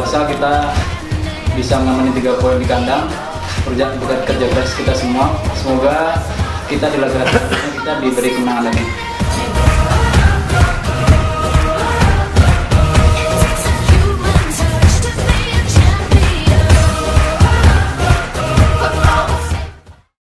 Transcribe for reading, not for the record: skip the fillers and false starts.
puasa kita bisa mengamani 3 poin di kandang. Kerja keras kita semua. Semoga kita di laga kita diberi kemenangan lagi.